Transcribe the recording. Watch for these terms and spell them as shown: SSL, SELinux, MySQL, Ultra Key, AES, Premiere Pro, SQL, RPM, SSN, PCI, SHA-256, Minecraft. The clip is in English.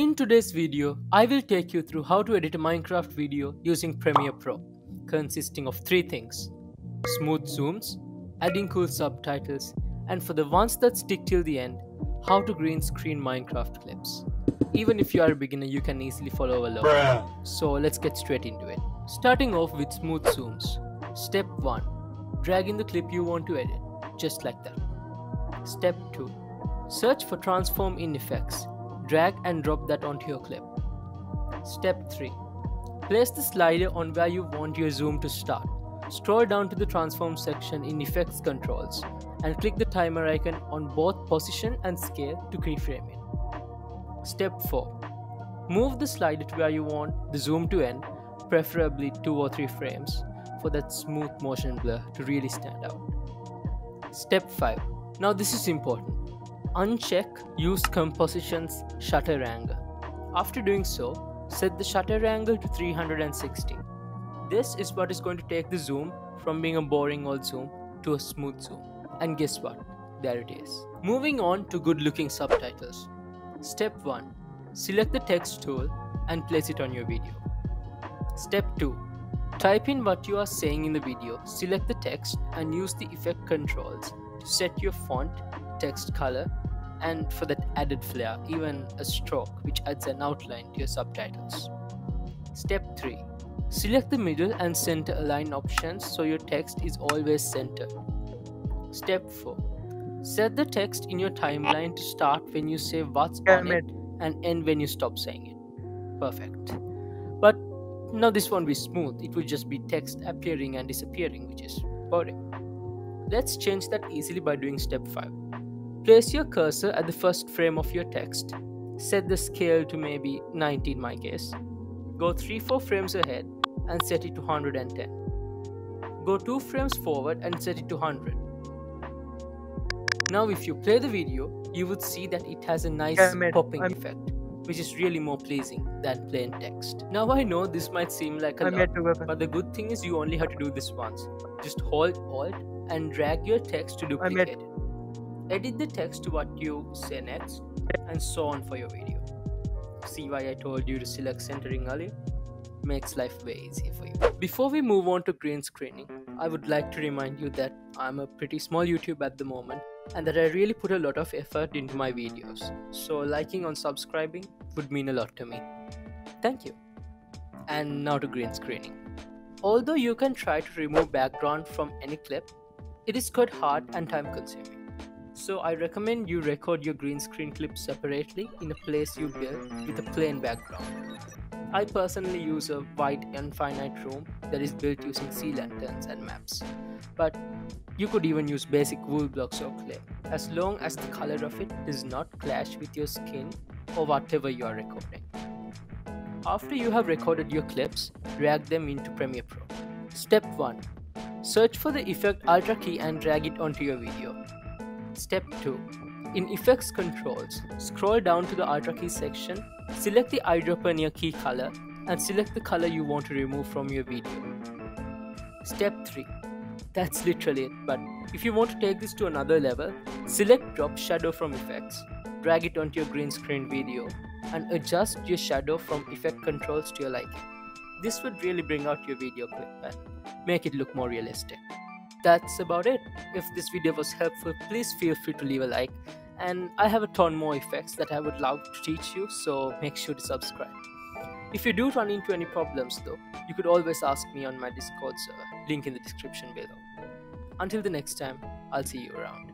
In today's video, I will take you through how to edit a Minecraft video using Premiere Pro, consisting of three things: smooth zooms, adding cool subtitles, and for the ones that stick till the end, how to green screen Minecraft clips. Even if you are a beginner, you can easily follow along. So let's get straight into it. Starting off with smooth zooms. Step 1. Drag in the clip you want to edit, just like that. Step 2. Search for transform in effects. Drag and drop that onto your clip. Step 3. Place the slider on where you want your zoom to start. Scroll down to the transform section in effects controls and click the timer icon on both position and scale to keyframe it. Step 4. Move the slider to where you want the zoom to end, preferably 2 or 3 frames for that smooth motion blur to really stand out. Step 5. Now this is important. Uncheck Use Composition's Shutter Angle. After doing so, set the shutter angle to 360. This is what is going to take the zoom from being a boring old zoom to a smooth zoom. And guess what? There it is. Moving on to good looking subtitles. Step 1. Select the text tool and place it on your video. Step 2. Type in what you are saying in the video, select the text and use the effect controls to set your font, text color, and for that added flair, even a stroke which adds an outline to your subtitles. Step 3. Select the middle and center align options so your text is always centered. Step 4. Set the text in your timeline to start when you say what's on it and end when you stop saying it. Perfect. But now this won't be smooth, it will just be text appearing and disappearing, which is boring. Let's change that easily by doing step 5. Place your cursor at the first frame of your text, set the scale to maybe 90 in my case, go 3-4 frames ahead and set it to 110. Go 2 frames forward and set it to 100. Now if you play the video, you would see that it has a nice popping effect, which is really more pleasing than plain text. Now I know this might seem like a lot, but the good thing is you only have to do this once. Just hold Alt and drag your text to duplicate it. Edit the text to what you say next and so on for your video. See why I told you to select centering earlier? Makes life way easier for you. Before we move on to green screening, I would like to remind you that I'm a pretty small YouTuber at the moment and that I really put a lot of effort into my videos. So liking and subscribing would mean a lot to me. Thank you. And now to green screening. Although you can try to remove background from any clip, it is quite hard and time consuming. So I recommend you record your green screen clip separately in a place you build with a plain background. I personally use a white and finite room that is built using sea lanterns and maps. But you could even use basic wool blocks or clay, as long as the color of it does not clash with your skin or whatever you are recording. After you have recorded your clips, drag them into Premiere Pro. Step 1. Search for the effect Ultra Key and drag it onto your video. Step 2. In Effects Controls, scroll down to the Ultra Key section, select the eyedropper near key color, and select the color you want to remove from your video. Step 3. That's literally it, but if you want to take this to another level, select Drop Shadow from Effects, drag it onto your green screen video, and adjust your shadow from Effect Controls to your liking. This would really bring out your video clip and make it look more realistic. That's about it. If this video was helpful, please feel free to leave a like, and I have a ton more effects that I would love to teach you, so make sure to subscribe. If you do run into any problems though, you could always ask me on my Discord server, link in the description below. Until the next time, I'll see you around.